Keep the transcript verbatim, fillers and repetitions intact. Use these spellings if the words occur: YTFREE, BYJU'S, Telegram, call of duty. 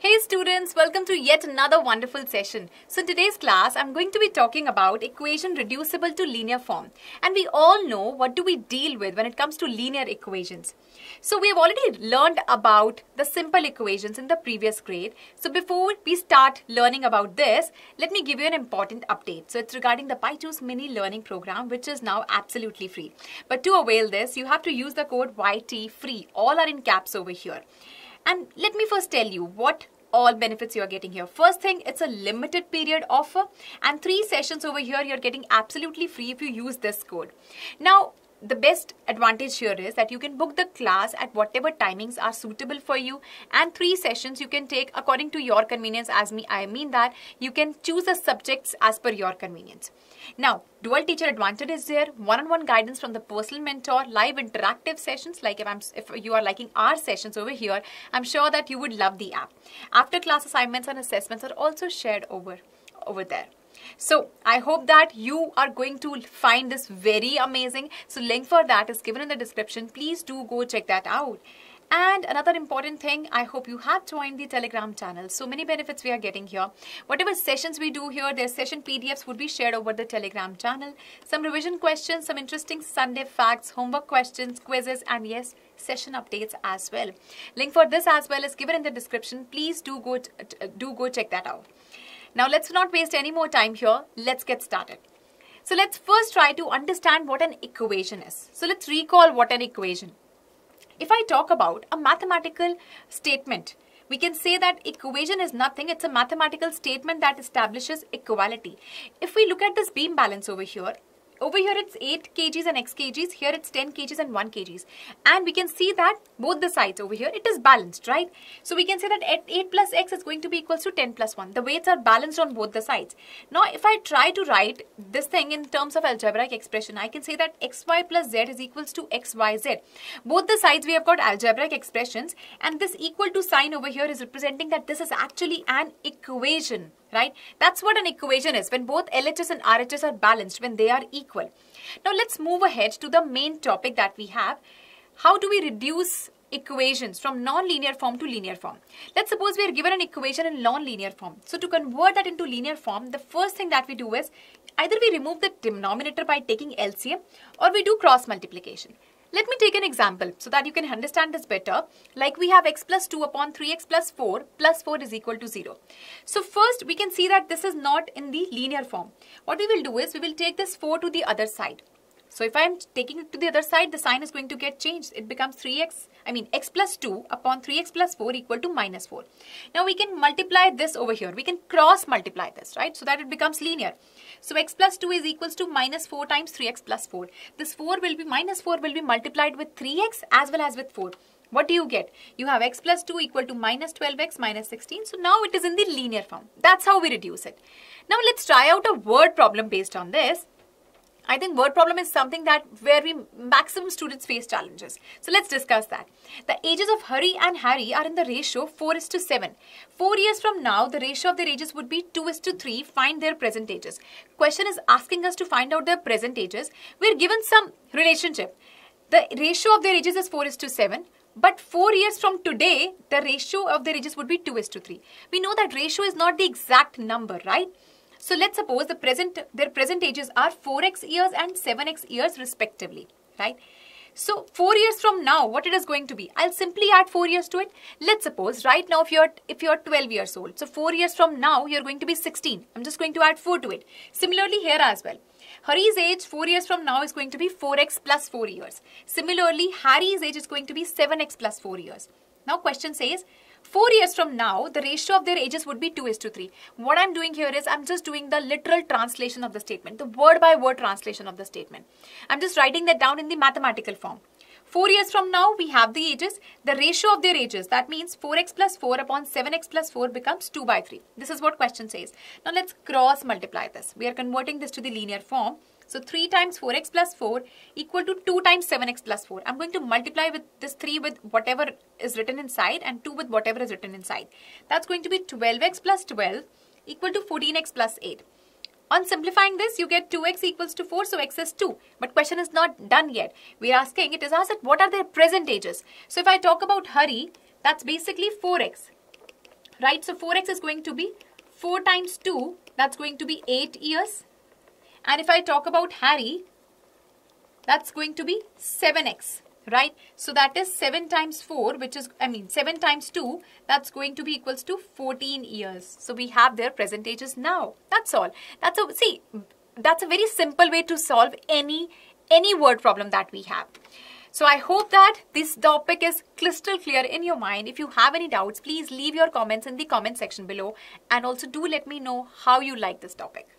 Hey students, welcome to yet another wonderful session. So in today's class, I'm going to be talking about equation reducible to linear form. And we all know what do we deal with when it comes to linear equations. So we have already learned about the simple equations in the previous grade. So before we start learning about this, let me give you an important update. So it's regarding the BYJU'S mini learning program, which is now absolutely free. But to avail this, you have to use the code Y T FREE. All are in caps over here. And let me first tell you what all benefits you are getting here. First thing, it's a limited period offer and three sessions over here you're getting absolutely free if you use this code. Now, the best advantage here is that you can book the class at whatever timings are suitable for you, and three sessions you can take according to your convenience. As me, I mean that you can choose the subjects as per your convenience. Now, dual teacher advantage is there, one-on-one guidance from the personal mentor, live interactive sessions. Like if, I'm, if you are liking our sessions over here, I'm sure that you would love the app. After class assignments and assessments are also shared over, over there. So I hope that you are going to find this very amazing. So link for that is given in the description. Please do go check that out. And another important thing, I hope you have joined the Telegram channel. So many benefits we are getting here. Whatever sessions we do here, their session P D Fs would be shared over the Telegram channel. Some revision questions, some interesting Sunday facts, homework questions, quizzes, and yes, session updates as well. Link for this as well is given in the description. Please do go, do go check that out. Now, let's not waste any more time here. Let's get started. So, let's first try to understand what an equation is. So, let's recall what an equation. If I talk about a mathematical statement, we can say that equation is nothing. It's a mathematical statement that establishes equality. If we look at this beam balance over here, over here it's eight kilograms and x kilograms, here it's ten kilograms and one kilogram. And we can see that both the sides over here, it is balanced, right? So we can say that eight plus x is going to be equals to ten plus one. The weights are balanced on both the sides. Now if I try to write this thing in terms of algebraic expression, I can say that xy plus z is equals to xyz. Both the sides we have got algebraic expressions, and this equal to sign over here is representing that this is actually an equation. Right? That's what an equation is, when both L H S and R H S are balanced, when they are equal. Now let's move ahead to the main topic that we have. How do we reduce equations from non-linear form to linear form? Let's suppose we are given an equation in non-linear form. So to convert that into linear form, the first thing that we do is either we remove the denominator by taking L C M or we do cross multiplication. Let me take an example so that you can understand this better. Like we have x plus two upon three x plus four, plus four is equal to zero. So first we can see that this is not in the linear form. What we will do is we will take this four to the other side. So if I am taking it to the other side, the sign is going to get changed. It becomes three x, I mean x plus two upon three x plus four equal to minus four. Now we can multiply this over here. We can cross multiply this, right? So that it becomes linear. So x plus two is equals to minus four times three x plus four. This four will be, minus four will be multiplied with three x as well as with four. What do you get? You have x plus two equal to minus twelve x minus sixteen. So now it is in the linear form. That's how we reduce it. Now let's try out a word problem based on this. I think word problem is something that where we maximum students face challenges. So let's discuss that. The ages of Hari and Harry are in the ratio four is to seven. Four years from now, the ratio of their ages would be two is to three. Find their present ages. Question is asking us to find out their present ages. We're given some relationship. The ratio of their ages is four is to seven. But four years from today, the ratio of their ages would be two is to three. We know that ratio is not the exact number, right? So let's suppose the present, their present ages are four x years and seven x years respectively, right? So four years from now, what it is going to be? I'll simply add four years to it. Let's suppose right now if you're if you're twelve years old, so four years from now, you're going to be sixteen. I'm just going to add four to it. Similarly here as well. Hari's age four years from now is going to be four x plus four years. Similarly, Harry's age is going to be seven x plus four years. Now question says, four years from now, the ratio of their ages would be two is to three. What I'm doing here is, I'm just doing the literal translation of the statement, the word by word translation of the statement. I'm just writing that down in the mathematical form. four years from now, we have the ages, the ratio of their ages. That means four x plus four upon seven x plus four becomes two by three. This is what question says. Now let's cross multiply this. We are converting this to the linear form. So three times four x plus four equal to two times seven x plus four. I'm going to multiply with this three with whatever is written inside and two with whatever is written inside. That's going to be twelve x plus twelve equal to fourteen x plus eight. On simplifying this, you get two x equals to four, so x is two. But question is not done yet. We're asking, it is asked that what are their present ages? So if I talk about Hari, that's basically four x. right? So four x is going to be four times two, that's going to be eight years. And if I talk about Harry, that's going to be seven x, right? So that is seven times four, which is, I mean, seven times two, that's going to be equals to fourteen years. So we have their percentages now. That's all. That's a, see, that's a very simple way to solve any, any word problem that we have. So I hope that this topic is crystal clear in your mind. If you have any doubts, please leave your comments in the comment section below. And also do let me know how you like this topic.